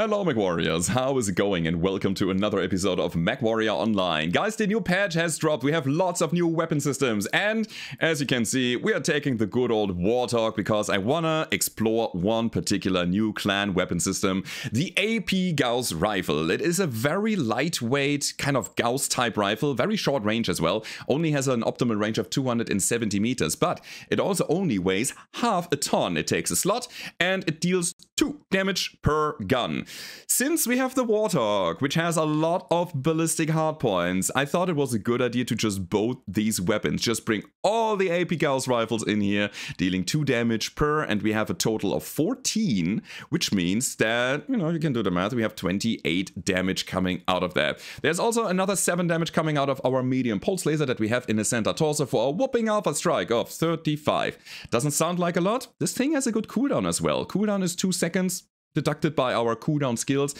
Hello Mechwarriors, how is it going and welcome to another episode of Mechwarrior Online. Guys, the new patch has dropped, we have lots of new weapon systems and, as you can see, we are taking the good old Warthog because I wanna explore one particular new clan weapon system, the AP Gauss Rifle. It is a very lightweight kind of Gauss type rifle, very short range as well, only has an optimal range of 270 meters, but it also only weighs half a ton. It takes a slot and it deals 2 damage per gun. Since we have the Warthog, which has a lot of ballistic hard points, I thought it was a good idea to just both these weapons. Just bring all the AP Gauss rifles in here, dealing 2 damage per, and we have a total of 14, which means that, you know, you can do the math, we have 28 damage coming out of that. There's also another 7 damage coming out of our medium pulse laser that we have in the center torso for a whopping alpha strike of 35. Doesn't sound like a lot. This thing has a good cooldown as well. Cooldown is 2 seconds. Deducted by our cooldown skills,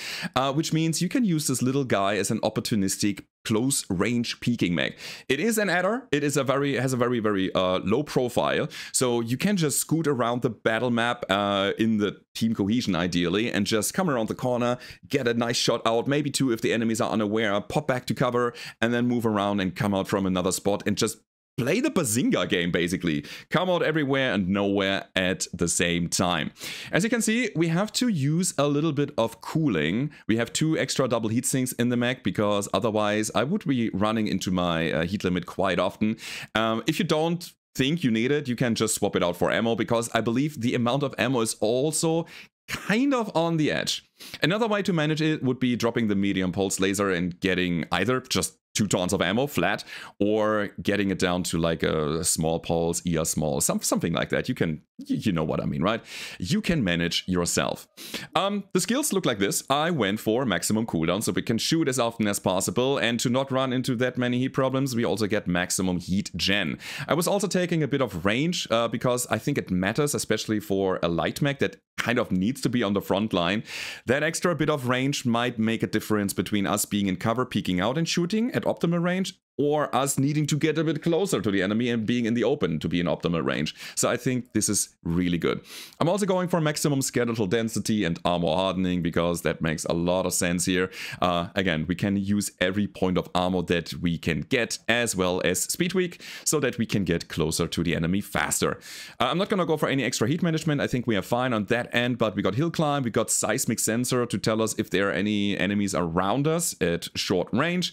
which means you can use this little guy as an opportunistic close range peeking mech. It is an Adder. It is has a very, very low profile, so you can just scoot around the battle map in the team cohesion ideally, and just come around the corner, get a nice shot out, maybe 2 if the enemies are unaware, pop back to cover, and then move around and come out from another spot and just play the Bazinga game, basically. Come out everywhere and nowhere at the same time. As you can see, we have to use a little bit of cooling. We have 2 extra double heat sinks in the mech because otherwise I would be running into my heat limit quite often. If you don't think you need it, you can just swap it out for ammo because I believe the amount of ammo is also kind of on the edge. Another way to manage it would be dropping the medium pulse laser and getting either just 2 tons of ammo flat, or getting it down to like a small pulse, ER small, something like that. You can, you know what I mean, right? You can manage yourself. The skills look like this. I went for maximum cooldown, so we can shoot as often as possible, and to not run into that many heat problems, we also get maximum heat gen. I was also taking a bit of range because I think it matters, especially for a light mech that kind of needs to be on the front line. That extra bit of range might make a difference between us being in cover, peeking out and shooting at optimal range, or us needing to get a bit closer to the enemy and being in the open to be in optimal range. So I think this is really good. I'm also going for maximum skeletal density and armor hardening because that makes a lot of sense here. Again, we can use every point of armor that we can get, as well as speed weak, so that we can get closer to the enemy faster. I'm not gonna go for any extra heat management. I think we are fine on that end, but we got hill climb, we got seismic sensor to tell us if there are any enemies around us at short range.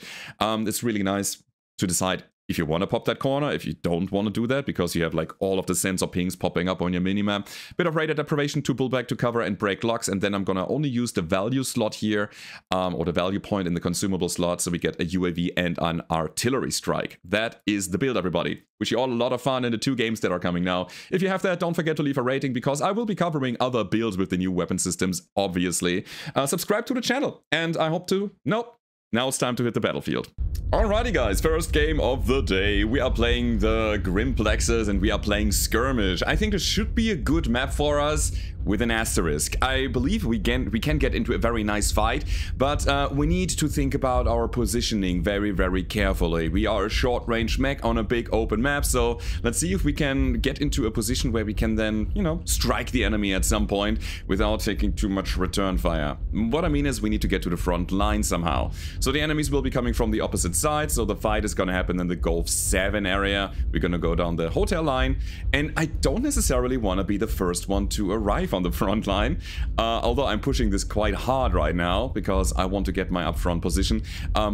It's really nice to decide if you want to pop that corner, if you don't want to do that, because you have like all of the sensor pings popping up on your minimap. Bit of radar deprivation to pull back to cover and break locks, and then I'm going to only use the value slot here, or the value point in the consumable slot, so we get a UAV and an artillery strike. That is the build, everybody. Wish you all a lot of fun in the 2 games that are coming now. If you have that, don't forget to leave a rating, because I will be covering other builds with the new weapon systems, obviously. Subscribe to the channel, and I hope to... Nope. Now it's time to hit the battlefield. Alrighty guys, first game of the day. We are playing the Grimplexes and we are playing Skirmish. I think this should be a good map for us with an asterisk. I believe we can get into a very nice fight, but we need to think about our positioning very, very carefully. We are a short-range mech on a big open map, so let's see if we can get into a position where we can then, you know, strike the enemy at some point without taking too much return fire. What I mean is we need to get to the front line somehow. So the enemies will be coming from the opposite side, so the fight is gonna happen in the Gulf 7 area. We're gonna go down the hotel line, and I don't necessarily wanna be the first one to arrive on the front line, although I'm pushing this quite hard right now, because I want to get my upfront position,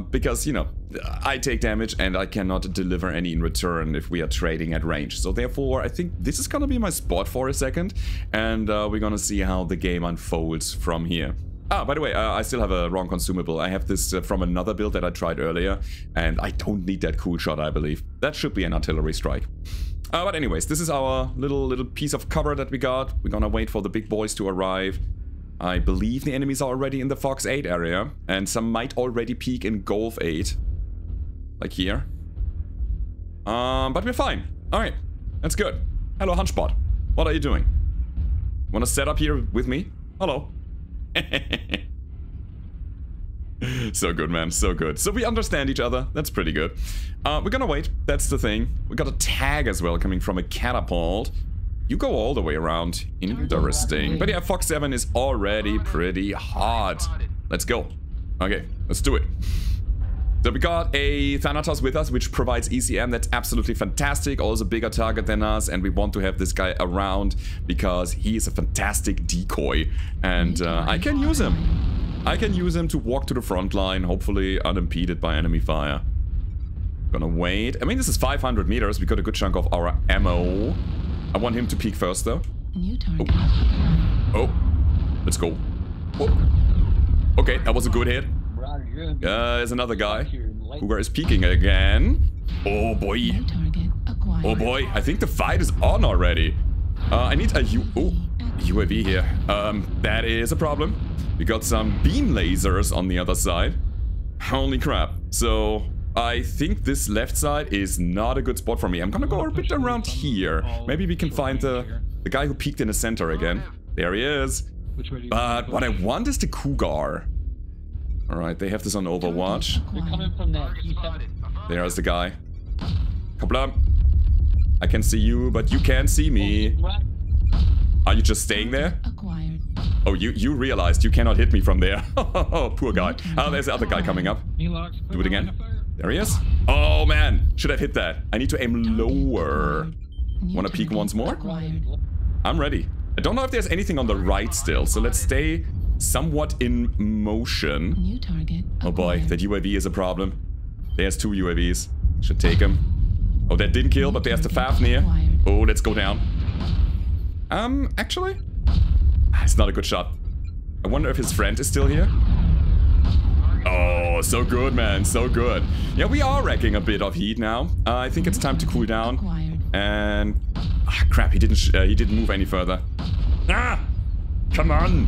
because, you know, I take damage and I cannot deliver any in return if we are trading at range. So therefore, I think this is gonna be my spot for a second, and we're gonna see how the game unfolds from here. Ah, by the way, I still have a wrong consumable. I have this from another build that I tried earlier, and I don't need that cool shot, I believe. That should be an artillery strike. But anyways, this is our little piece of cover that we got. We're gonna wait for the big boys to arrive. I believe the enemies are already in the Fox 8 area, and some might already peek in Golf 8. Like here. But we're fine. Alright, that's good. Hello, Hunchbot. What are you doing? Wanna set up here with me? Hello. So good, man, so good. So we understand each other, that's pretty good. We're gonna wait, that's the thing. We got a tag as well coming from a catapult. You go all the way around. Interesting. But yeah, Fox 7 is already pretty hard. Let's go. Okay, let's do it. So we got a Thanatos with us, which provides ECM. That's absolutely fantastic. Also bigger target than us. And we want to have this guy around because he is a fantastic decoy. And I can use him. I can use him to walk to the front line, hopefully unimpeded by enemy fire. Gonna wait. I mean, this is 500 meters. We got a good chunk of our ammo. I want him to peek first, though. New target. Oh. Oh. Let's go. Oh. Okay, that was a good hit. There's another guy. Cougar is peeking again. Oh, boy. Oh, boy. I think the fight is on already. I need a UAV here. That is a problem. We got some beam lasers on the other side. Holy crap. So, I think this left side is not a good spot for me. I'm gonna go a bit around here. Maybe we can find the guy who peeked in the center again. There he is. But what I want is the Cougar. All right, they have this on Overwatch. There's the guy. Kablam. I can see you, but you can't see me. Are you just staying there? Oh, you realized you cannot hit me from there. Oh, poor guy. Oh, there's the other guy coming up. Do it again. There he is. Oh, man. Should I hit that? I need to aim lower. Want to peek once more? I'm ready. I don't know if there's anything on the right still, so let's stay somewhat in motion. New target. Oh boy, that UAV is a problem. There's two UAVs. Should take him. Oh, that didn't kill, but there's the Fafnir. Oh, let's go down. Actually, it's not a good shot. I wonder if his friend is still here. Oh, so good, man. So good. Yeah, we are racking a bit of heat now. I think it's time to cool down. And ah, crap, he didn't move any further. Ah, come on.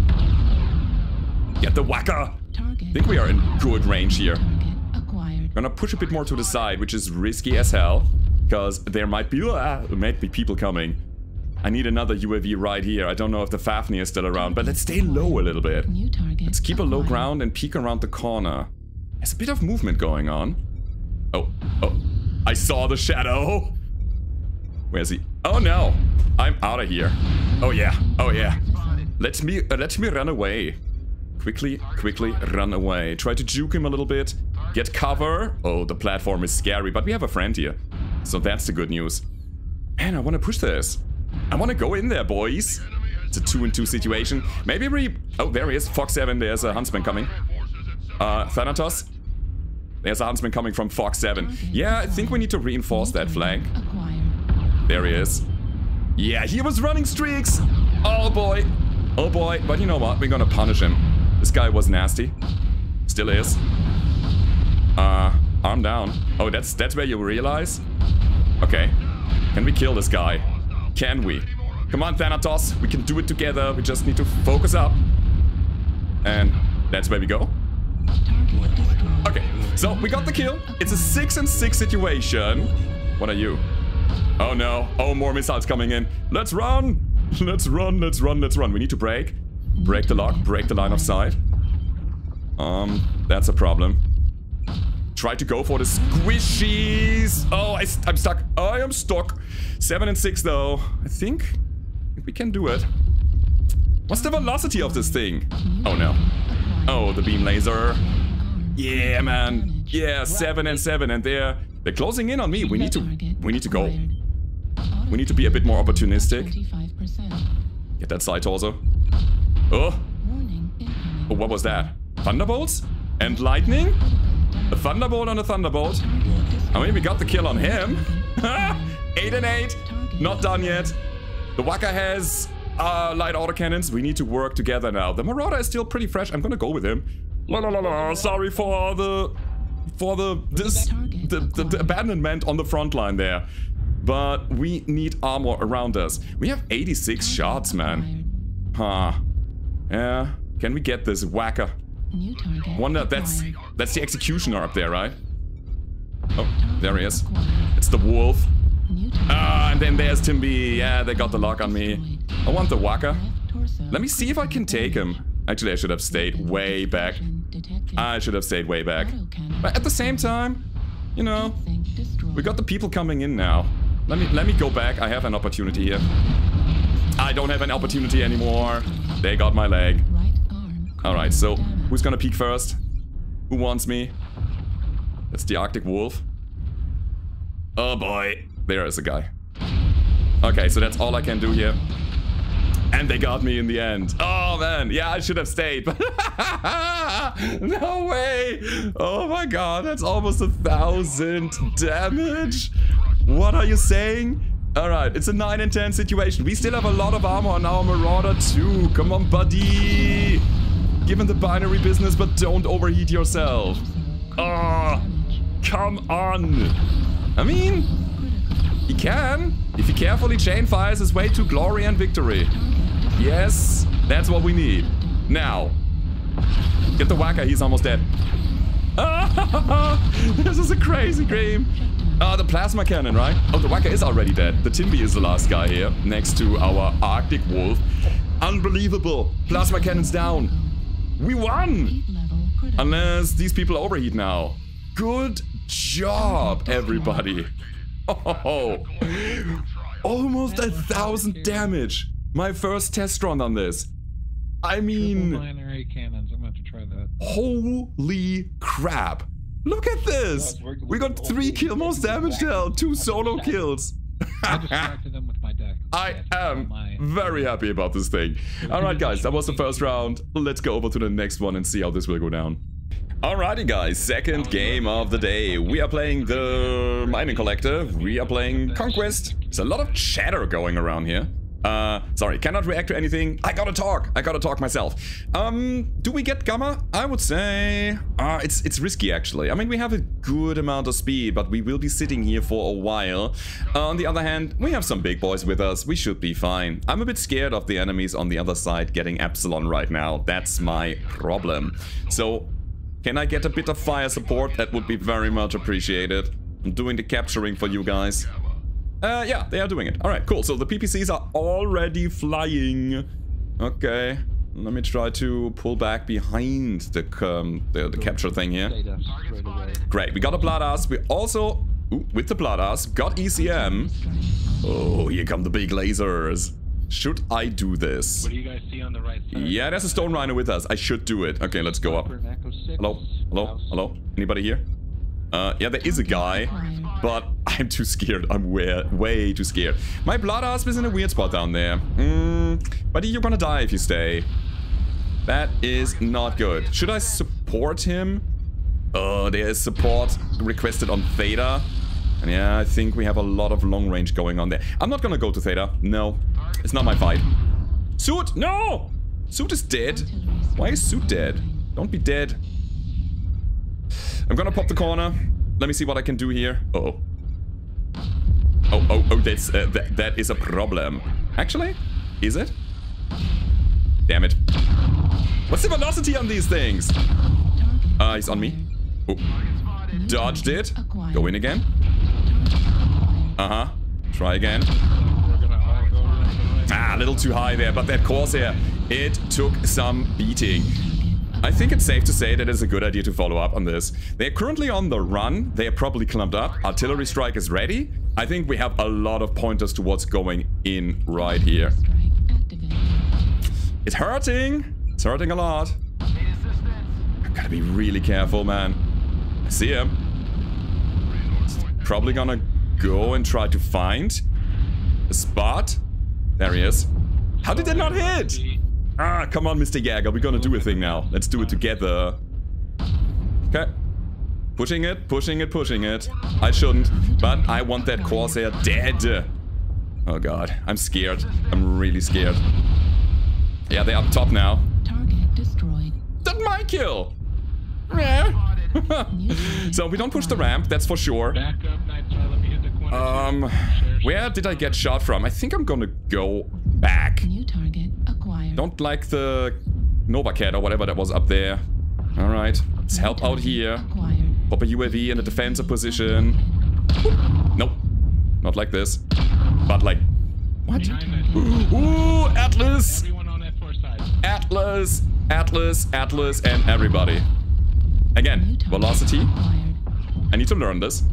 Get the whacker! I think we are in good range here. Gonna push a bit more to the side, which is risky as hell, because there might be people coming. I need another UAV right here. I don't know if the Fafnir is still around, but let's stay low a little bit. Let's keep a low ground and peek around the corner. There's a bit of movement going on. Oh, oh! I saw the shadow. Where's he? Oh no! I'm out of here. Oh yeah! Oh yeah! Let me run away. Quickly run away. Try to juke him a little bit. Get cover. Oh, the platform is scary, but we have a friend here. So that's the good news. Man, I want to push this. I want to go in there, boys. It's a 2-on-2 situation. Maybe we... Oh, there he is. Fox 7, there's a Huntsman coming. Thanatos. There's a Huntsman coming from Fox 7. Yeah, I think we need to reinforce that flank. There he is. Yeah, he was running streaks. Oh, boy. Oh, boy. But you know what? We're gonna punish him. This guy was nasty. Still is. Arm down. Oh, that's where you realize? Okay. Can we kill this guy? Can we? Come on, Thanatos. We can do it together. We just need to focus up. And that's where we go. Okay. So, we got the kill. It's a 6-on-6 situation. What are you? Oh, no. Oh, more missiles coming in. Let's run. Let's run. We need to break. Break the lock, break the line of sight. That's a problem. Try to go for the squishies. Oh, I'm stuck. I am stuck. 7-on-6 though. I think we can do it. What's the velocity of this thing? Oh no. Oh, the beam laser. Yeah, man. Yeah, 7-on-7, and they're closing in on me. We need to go. We need to be a bit more opportunistic. Get that side torso. Oh. Oh, what was that? Thunderbolts? And lightning? A Thunderbolt on a Thunderbolt. I mean, we got the kill on him. 8-on-8. Not done yet. The Waka has light autocannons. We need to work together now. The Marauder is still pretty fresh. I'm gonna go with him. La la la la. Sorry for the abandonment on the front line there. But we need armor around us. We have 86 shots, man. Huh. Yeah, can we get this whacker? Wonder that's the Executioner up there, right? Oh, there he is. It's the Wolf. Ah, and then there's Timby. Yeah, they got the lock on me. I want the whacker. Let me see if I can take him. Actually, I should have stayed way back. But at the same time, you know, we got the people coming in now. Let me go back. I have an opportunity here. I don't have an opportunity anymore. They got my leg. Alright, so who's gonna peek first? Who wants me? That's the Arctic Wolf. Oh boy. There is a guy. Okay, so that's all I can do here. And they got me in the end. Oh man, yeah, I should have stayed. No way. Oh my god, that's almost 1,000 damage. What are you saying? Alright, it's a 9 and 10 situation. We still have a lot of armor on our Marauder too. Come on, buddy. Given the binary business, but don't overheat yourself. Oh, come on. I mean, he can. If he carefully chain fires his way to glory and victory. Yes, that's what we need. Now, get the Wacker, he's almost dead. Oh, this is a crazy game. The plasma cannon, right? Oh, the Wacker is already dead. The Timby is the last guy here, next to our Arctic Wolf. Unbelievable. Plasma cannon's down. We won! Unless these people overheat now. Good job, everybody. Oh, almost 1,000 damage. My first test run on this. I mean, holy crap. Look at this! We got 3 kill most damage to hell, 2 solo kills. I am very happy about this thing. Alright guys, that was the first round. Let's go over to the next one and see how this will go down. Alrighty guys, second game of the day. We are playing the Mining Collective. We are playing Conquest. There's a lot of chatter going around here. Sorry, cannot react to anything. I gotta talk myself. Do we get Gamma? I would say... it's risky, actually. I mean, we have a good amount of speed, but we will be sitting here for a while. On the other hand, we have some big boys with us. We should be fine. I'm a bit scared of the enemies on the other side getting Epsilon right now. That's my problem. So, can I get a bit of fire support? That would be very much appreciated. I'm doing the capturing for you guys. Yeah, they are doing it. Alright, cool. So the PPCs are already flying. Okay. Let me try to pull back behind the capture thing here. Great. We got a Blood Asp. We also, with the Blood Asp, got ECM. Oh, here come the big lasers. Should I do this? What do you guys see on the right side? Yeah, there's a Stone Rhino with us. I should do it. Okay, let's go up. Hello? Hello? Hello? Anybody here? Yeah, there is a guy, but I'm too scared. I'm way too scared. My Blood Asp is in a weird spot down there. Buddy, you're gonna die if you stay. That is not good. Should I support him? There is support requested on Theta. And yeah, I think we have a lot of long range going on there. I'm not gonna go to Theta. No, it's not my fight. Suit, no! Suit is dead. Why is Suit dead? Don't be dead. I'm gonna pop the corner. Let me see what I can do here. Uh-oh. Oh, that's, that is a problem. Actually, is it? Damn it. What's the velocity on these things? He's on me. Oh. Dodged it. Go in again. Uh-huh. Try again. A little too high there, but that Corsair, it took some beating. I think it's safe to say that it's a good idea to follow up on this. They're currently on the run. They are probably clumped up. Artillery strike is ready. I think we have a lot of pointers to what's going in right here. It's hurting. It's hurting a lot. I gotta be really careful, man. I see him. It's probably gonna go and try to find a spot. There he is. How did that not hit? Ah, come on, Mr. Jagger. We're gonna do a thing now. Let's do it together. Okay. Pushing it, pushing it, pushing it. I shouldn't, but I want that Corsair dead. Oh, God. I'm scared. I'm really scared. Yeah, they're up top now. Target destroyed. That's my kill! So, we don't push the ramp, that's for sure. Where did I get shot from? I think I'm gonna go back. New target acquired. Don't like the Nova Cat or whatever that was up there. All right, let's help out here. Pop a UAV in a defensive position. Nope, not like this. But like, what? Ooh, Atlas! Atlas, Atlas, Atlas, and everybody. Again, velocity. I need to learn this.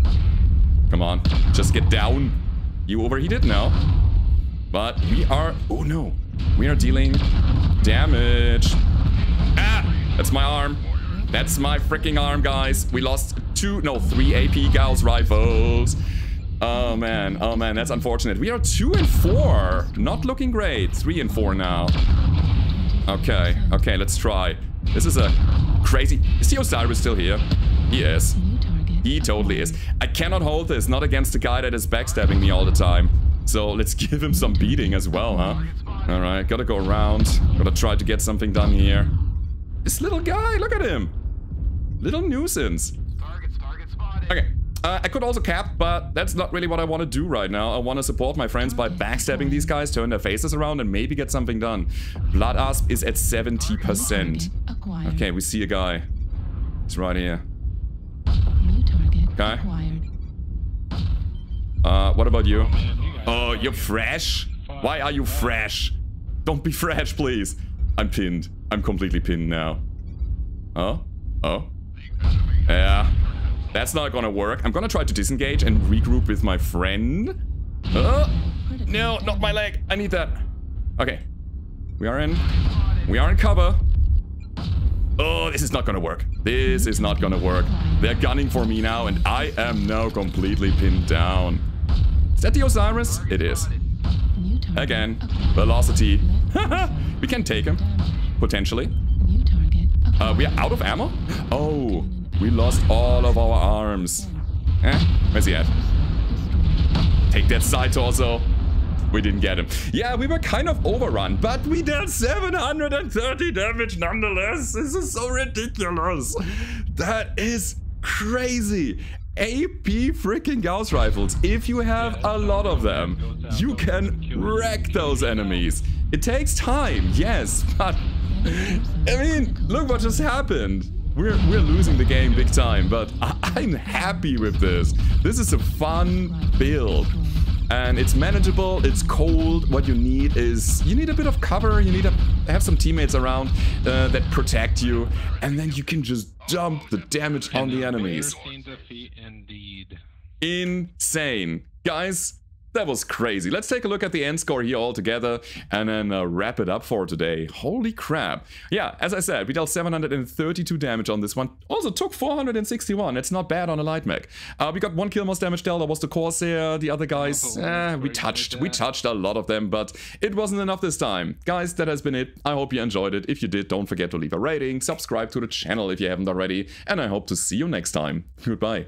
Come on, just get down. You overheated now. But we are... Oh, no. We are dealing damage. Ah! That's my arm. That's my freaking arm, guys. We lost three AP Gauss Rifles. Oh, man. Oh, man. That's unfortunate. We are 2 and 4. Not looking great. 3 and 4 now. Okay. Okay, let's try. This is a crazy... Is the Osiris still here? He is. He totally is. I cannot hold this. Not against the guy that is backstabbing me all the time. So let's give him some beating as well, huh? Alright, gotta go around. Gotta try to get something done here. This little guy, look at him. Little nuisance. Okay. I could also cap, but that's not really what I want to do right now. I want to support my friends by backstabbing these guys, turn their faces around, and maybe get something done. Blood Asp is at 70%. Okay, we see a guy. He's right here. Okay. What about you? Oh, you're fresh? Why are you fresh? Don't be fresh, please. I'm pinned. I'm completely pinned now. Oh? Oh? Yeah. That's not gonna work. I'm gonna try to disengage and regroup with my friend. Oh! No, not my leg. I need that. Okay. We are in cover. Oh, this is not gonna work. This is not gonna work. They're gunning for me now, and I am now completely pinned down. Is that the Osiris? It is. Again. Velocity. We can take him. Potentially. We are out of ammo? Oh. We lost all of our arms. Eh? Where's he at? Take that side torso. We didn't get him. Yeah, we were kind of overrun, but we dealt 730 damage nonetheless. This is so ridiculous. That is crazy. AP freaking Gauss Rifles. If you have a lot of them, you can wreck those enemies. It takes time, yes, but... I mean, look what just happened. We're losing the game big time, but I'm happy with this. This is a fun build. And it's manageable, it's cold. What you need is, you need a bit of cover, you need to have some teammates around that protect you. And then you can just dump the damage on the enemies. Insane. Guys, that was crazy. Let's take a look at the end score here all together and then wrap it up for today. Holy crap. Yeah, as I said, we dealt 732 damage on this one. Also took 461. It's not bad on a light mech. We got 1 kill most damage dealt. That was the Corsair. The other guys, we touched a lot of them, but it wasn't enough this time. Guys, that has been it. I hope you enjoyed it. If you did, don't forget to leave a rating, subscribe to the channel if you haven't already, and I hope to see you next time. Goodbye.